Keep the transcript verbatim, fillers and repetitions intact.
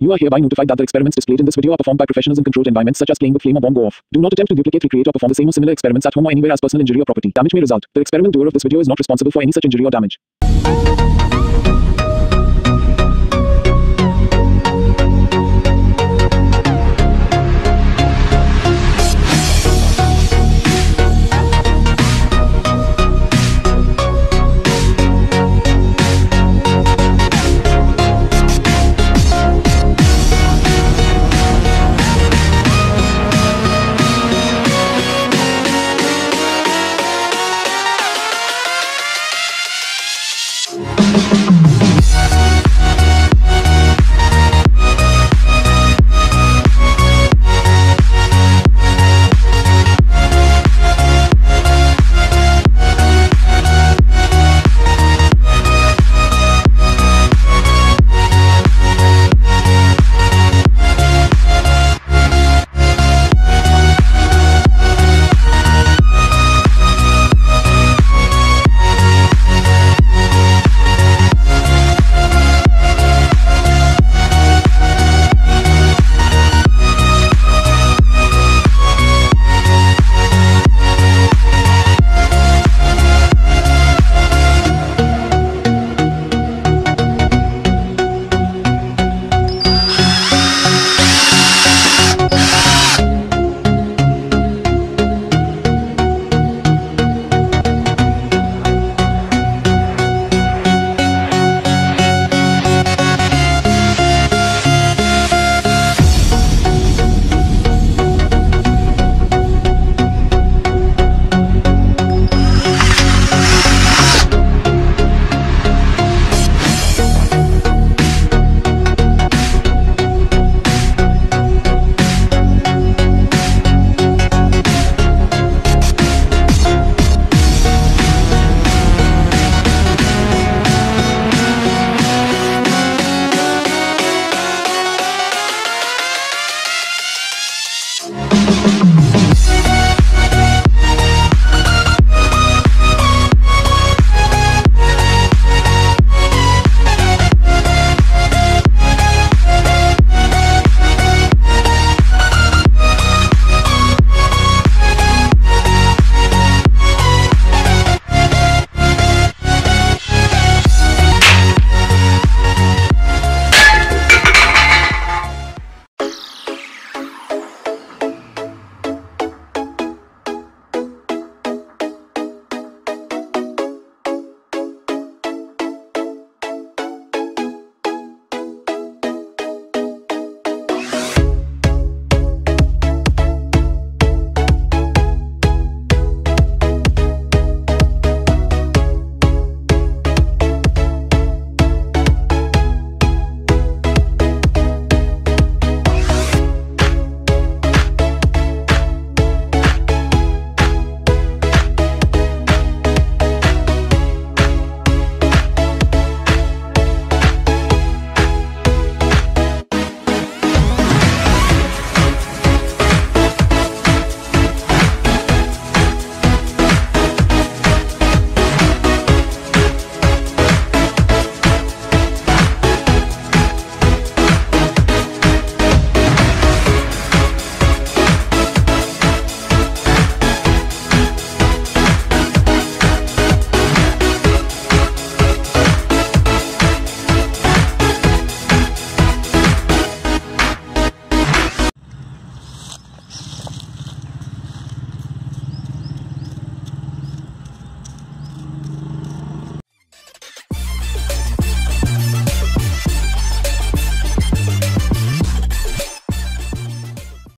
You are hereby notified that the experiments displayed in this video are performed by professionals in controlled environments such as playing with flame or bomb go off. Do not attempt to duplicate, recreate or perform the same or similar experiments at home or anywhere as personal injury or property damage may result. The experiment doer of this video is not responsible for any such injury or damage.